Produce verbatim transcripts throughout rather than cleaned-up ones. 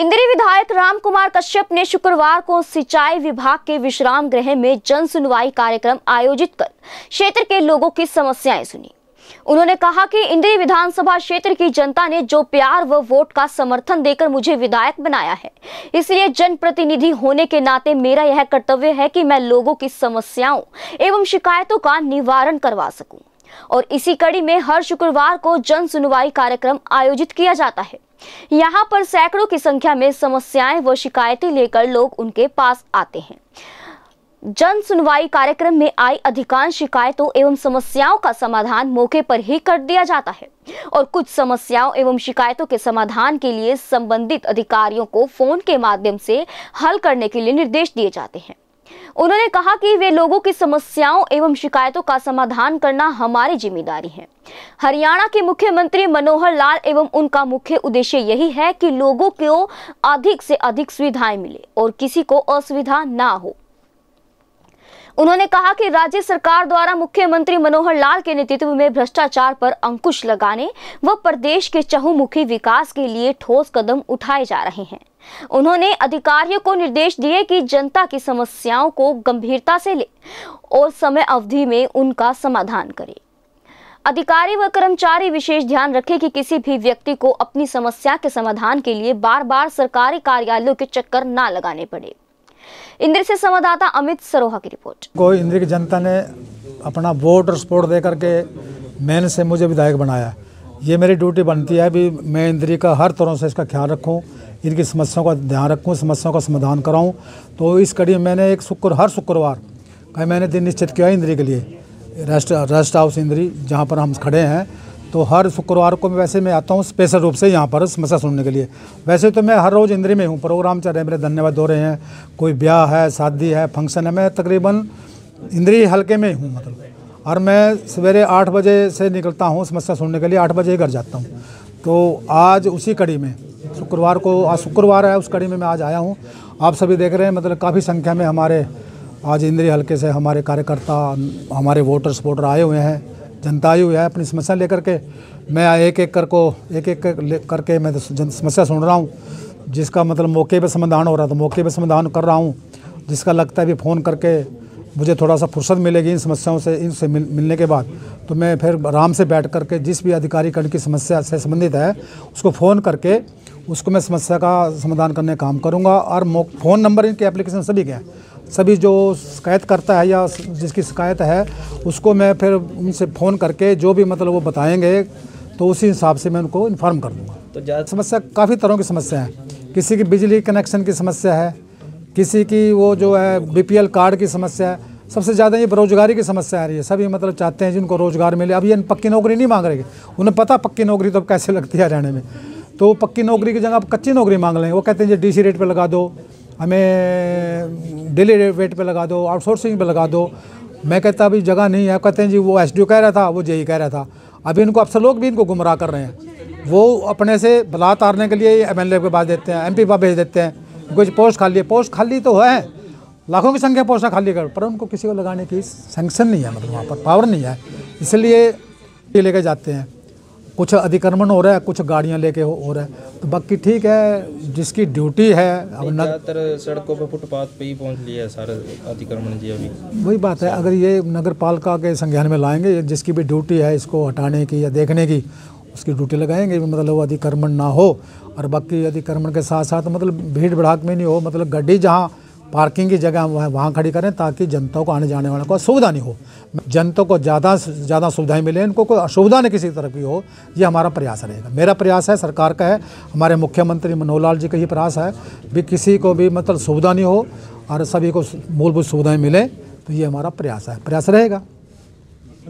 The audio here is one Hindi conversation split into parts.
इंद्री विधायक राम कुमार कश्यप ने शुक्रवार को सिंचाई विभाग के विश्राम गृह में जन सुनवाई कार्यक्रम आयोजित कर क्षेत्र के लोगों की समस्याएं सुनी। उन्होंने कहा कि इंद्री विधानसभा क्षेत्र की जनता ने जो प्यार व वोट का समर्थन देकर मुझे विधायक बनाया है, इसलिए जनप्रतिनिधि होने के नाते मेरा यह कर्तव्य है कि मैं लोगों की समस्याओं एवं शिकायतों का निवारण करवा सकूं। और इसी कड़ी में हर शुक्रवार को जन सुनवाई कार्यक्रम आयोजित किया जाता है। यहाँ पर सैकड़ों की संख्या में समस्याएं व शिकायतें लेकर लोग उनके पास आते हैं। जन सुनवाई कार्यक्रम में आई अधिकांश शिकायतों एवं समस्याओं का समाधान मौके पर ही कर दिया जाता है और कुछ समस्याओं एवं शिकायतों के समाधान के लिए संबंधित अधिकारियों को फोन के माध्यम से हल करने के लिए निर्देश दिए जाते हैं। उन्होंने कहा कि वे लोगों की समस्याओं एवं शिकायतों का समाधान करना हमारी जिम्मेदारी है। हरियाणा के मुख्यमंत्री मनोहर लाल एवं उनका मुख्य उद्देश्य यही है कि लोगों को अधिक से अधिक सुविधाएं मिले और किसी को असुविधा ना हो। उन्होंने कहा कि राज्य सरकार द्वारा मुख्यमंत्री मनोहर लाल के नेतृत्व में भ्रष्टाचार पर अंकुश लगाने व प्रदेश के चहुमुखी विकास के लिए ठोस कदम उठाए जा रहे हैं। उन्होंने अधिकारियों को निर्देश दिए कि जनता की समस्याओं को गंभीरता से ले और समय अवधि में उनका समाधान करें। अधिकारी व कर्मचारी विशेष ध्यान रखें कि किसी भी व्यक्ति को अपनी समस्या के समाधान के लिए बार बार सरकारी कार्यालयों के चक्कर ना लगाने पड़े। इंद्री से संवाददाता अमित सरोहा की रिपोर्ट। कोई इंद्री की जनता ने अपना वोट और सपोर्ट दे करके मैंने से मुझे विधायक बनाया। ये मेरी ड्यूटी बनती है भी मैं इंद्री का हर तरह से इसका ख्याल रखूं, इनकी समस्याओं का ध्यान रखूं, समस्याओं का समाधान कराऊं। तो इस कड़ी मैंने एक शुक्र हर शुक्रवार का मैंने दिन निश्चित किया इंद्री के लिए, रेस्ट रेस्ट हाउस इंद्री जहाँ पर हम खड़े हैं। तो हर शुक्रवार को मैं वैसे मैं आता हूँ स्पेशल रूप से यहाँ पर समस्या सुनने के लिए। वैसे तो मैं हर रोज़ इंद्री में हूँ, प्रोग्राम चल रहे मेरे धन्यवाद हो रहे हैं, कोई ब्याह है, शादी है, फंक्शन है, मैं तकरीबन इंद्री हल्के में हूँ मतलब। और मैं सवेरे आठ बजे से निकलता हूँ समस्या सुनने के लिए, आठ बजे ही घर जाता हूँ। तो आज उसी कड़ी में शुक्रवार को, आज शुक्रवार है, उस कड़ी में मैं आज आया हूँ। आप सभी देख रहे हैं मतलब काफ़ी संख्या में हमारे आज इंद्री हल्के से हमारे कार्यकर्ता, हमारे वोटर सपोर्टर आए हुए हैं, जनता आई हुई है अपनी समस्या लेकर के। मैं एक एक कर को एक एक कर करके मैं जन समस्या सुन रहा हूँ, जिसका मतलब मौके पे समाधान हो रहा था, मौके पे समाधान कर रहा हूँ। जिसका लगता है भी फ़ोन करके मुझे थोड़ा सा फुर्सत मिलेगी इन समस्याओं से, इनसे मिल, मिलने के बाद तो मैं फिर आराम से बैठ करके जिस भी अधिकारी कर्ण की समस्या से संबंधित है उसको फ़ोन करके उसको मैं समस्या का समाधान करने का काम करूँगा। और फ़ोन नंबर इनके एप्लीकेशन सभी के हैं, सभी जो शिकायत करता है या जिसकी शिकायत है उसको मैं फिर उनसे फ़ोन करके जो भी मतलब वो बताएंगे तो उसी हिसाब से मैं उनको इन्फॉर्म कर दूँगा। तो समस्या काफ़ी तरह की समस्या है, किसी की बिजली कनेक्शन की समस्या है, किसी की वो जो है बीपीएल कार्ड की समस्या है, सबसे ज़्यादा ये बेरोजगारी की समस्या आ रही है। सभी मतलब चाहते हैं जिनको रोज़गार मिले। अब ये पक्की नौकरी नहीं मांग रहे, उन्हें पता पक्की नौकरी तो अब कैसे लगती है हरियाणा में, तो पक्की नौकरी की जगह अब कच्ची नौकरी मांग लेंगे। वो कहते हैं जी डी सी रेट पर लगा दो, हमें डेली रेट पे लगा दो, आउटसोर्सिंग पे लगा दो। मैं कहता अभी जगह नहीं है, कहते हैं जी वो एसडीओ कह रहा था, वो जेई कह रहा था। अभी इनको अफसर लोग भी इनको गुमराह कर रहे हैं। वो अपने से भला तारने के लिए एमएलए के पास देते हैं, एमपी के पास भेज देते हैं, कुछ पोस्ट खाली है। पोस्ट खाली तो है, लाखों की संख्या पोस्टें खाली कर, पर उनको किसी को लगाने की सैंक्शन नहीं है, मतलब वहाँ पर पावर नहीं है, इसलिए लेके जाते हैं। कुछ अतिक्रमण हो रहा है, कुछ गाड़ियां लेके हो, हो रहा है। तो बाकी ठीक है, जिसकी ड्यूटी है। अब ज़्यादातर सड़कों पे फुटपाथ पे ही पहुंच लिया है सारा अतिक्रमण जी। अभी वही बात है, अगर ये नगर पालिका के संज्ञान में लाएंगे, जिसकी भी ड्यूटी है इसको हटाने की या देखने की उसकी ड्यूटी लगाएंगे, मतलब वो अतिक्रमण ना हो। और बाकी अतिक्रमण के साथ साथ मतलब भीड़ भड़ाक में नहीं हो, मतलब गड्डी जहाँ पार्किंग की जगह वहाँ वहाँ खड़ी करें ताकि जनता को आने जाने वालों को असुविधा नहीं हो, जनता को ज़्यादा ज़्यादा सुविधाएं मिले, इनको कोई असुविधा नहीं किसी तरफ की हो। ये हमारा प्रयास रहेगा, मेरा प्रयास है, सरकार का है, हमारे मुख्यमंत्री मनोहर लाल जी का ही प्रयास है भी किसी को भी मतलब सुविधा नहीं हो और सभी को मूलभूत सुविधाएँ मिलें। तो ये हमारा प्रयास है, प्रयास रहेगा।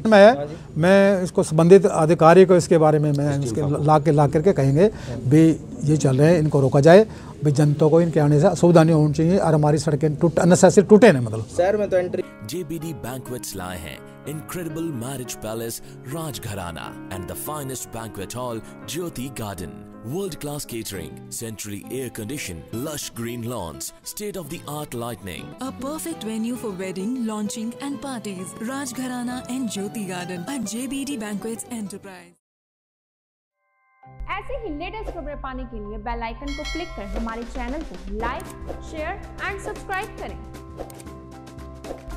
मैं मैं इसको संबंधित अधिकारी को इसके बारे में मैं इसके ला के ला करके कहेंगे भी ये चल रहे हैं, इनको रोका जाए, भी जनता को इनके आने से असुविधा नहीं होनी चाहिए और हमारी सड़कें टूट अनसे टूटे ना मतलब। शहर में तो एंट्री जेबीडी बैंक्वेट्स लाए हैं, incredible marriage palace Rajgharana and the finest banquet hall Jyoti garden. World class catering, centrally air conditioned, lush green lawns, state of the art lighting. A perfect venue for wedding, launching and parties. Rajgharana and Jyoti Garden at J B D Banquets Enterprise. ऐसे ही लेटेस्ट खबरें पाने के लिए बेल आइकन को क्लिक कर हमारे चैनल को लाइक, शेयर एंड सब्सक्राइब करें।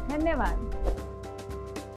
धन्यवाद।